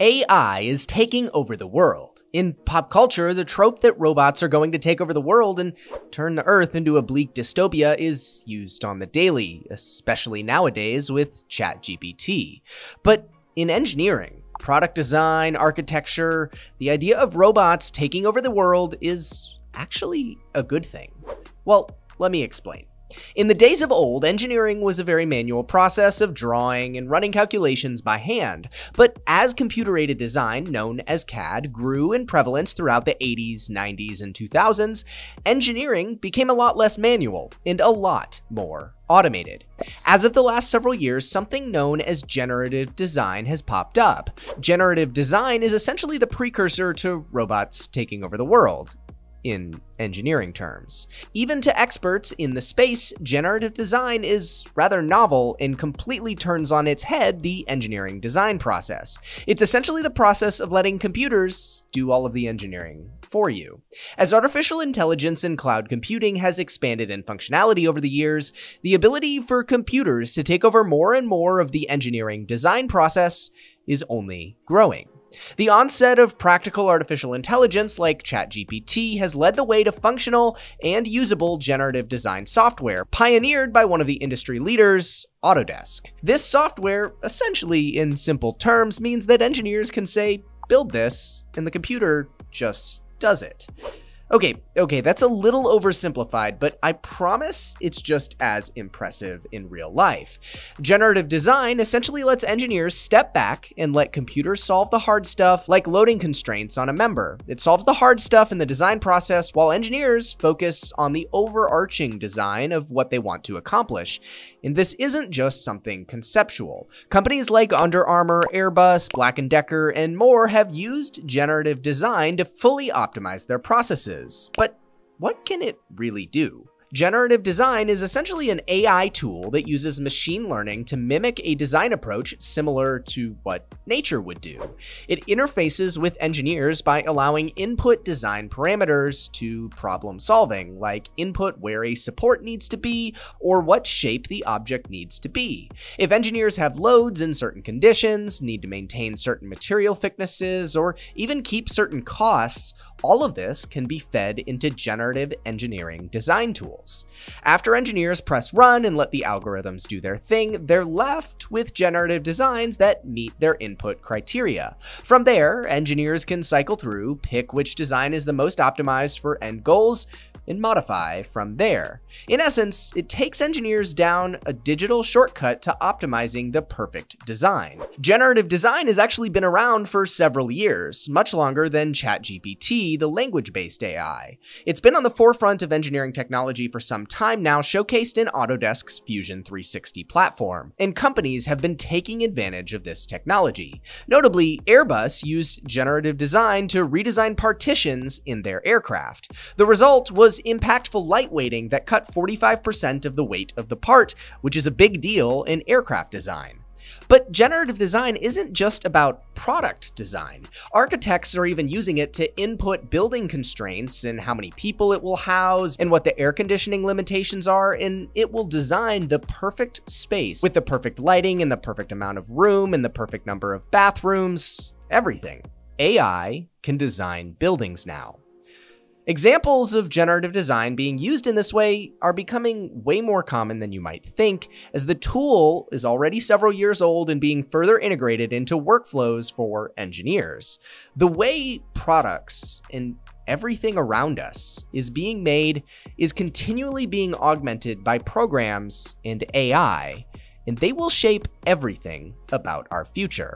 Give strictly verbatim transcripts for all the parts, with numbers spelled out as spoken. A I is taking over the world. In pop culture, the trope that robots are going to take over the world and turn the Earth into a bleak dystopia is used on the daily, especially nowadays with ChatGPT. But in engineering, product design, architecture, the idea of robots taking over the world is actually a good thing. Well, let me explain. In the days of old, engineering was a very manual process of drawing and running calculations by hand, but as computer-aided design, known as C A D, grew in prevalence throughout the eighties, nineties, and two thousands, engineering became a lot less manual and a lot more automated. As of the last several years, something known as generative design has popped up. Generative design is essentially the precursor to robots taking over the world. In engineering terms. Even to experts in the space, generative design is rather novel and completely turns on its head the engineering design process. It's essentially the process of letting computers do all of the engineering for you. As artificial intelligence and cloud computing has expanded in functionality over the years, the ability for computers to take over more and more of the engineering design process is only growing. The onset of practical artificial intelligence like ChatGPT has led the way to functional and usable generative design software, pioneered by one of the industry leaders, Autodesk. This software, essentially in simple terms, means that engineers can say, build this, and the computer just does it. Okay, okay, that's a little oversimplified, but I promise it's just as impressive in real life. Generative design essentially lets engineers step back and let computers solve the hard stuff, like loading constraints on a member. It solves the hard stuff in the design process while engineers focus on the overarching design of what they want to accomplish. And this isn't just something conceptual. Companies like Under Armour, Airbus, Black and Decker, and more have used generative design to fully optimize their processes. But what can it really do? Generative design is essentially an A I tool that uses machine learning to mimic a design approach similar to what nature would do. It interfaces with engineers by allowing input design parameters to problem solving, like input where a support needs to be or what shape the object needs to be. If engineers have loads in certain conditions, need to maintain certain material thicknesses, or even keep certain costs, all of this can be fed into generative engineering design tools. After engineers press run and let the algorithms do their thing, they're left with generative designs that meet their input criteria. From there, engineers can cycle through, pick which design is the most optimized for end goals, and modify from there. In essence, it takes engineers down a digital shortcut to optimizing the perfect design. Generative design has actually been around for several years, much longer than ChatGPT, the language-based A I. It's been on the forefront of engineering technology for some time now, showcased in Autodesk's Fusion three sixty platform, and companies have been taking advantage of this technology. Notably, Airbus used generative design to redesign partitions in their aircraft. The result was impactful lightweighting that cut forty-five percent of the weight of the part, which is a big deal in aircraft design. But generative design isn't just about product design. Architects are even using it to input building constraints and how many people it will house and what the air conditioning limitations are, and it will design the perfect space with the perfect lighting and the perfect amount of room and the perfect number of bathrooms, everything. A I can design buildings now. Examples of generative design being used in this way are becoming way more common than you might think, as the tool is already several years old and being further integrated into workflows for engineers. The way products and everything around us is being made is continually being augmented by programs and A I. And they will shape everything about our future.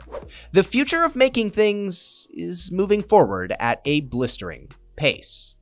The future of making things is moving forward at a blistering pace.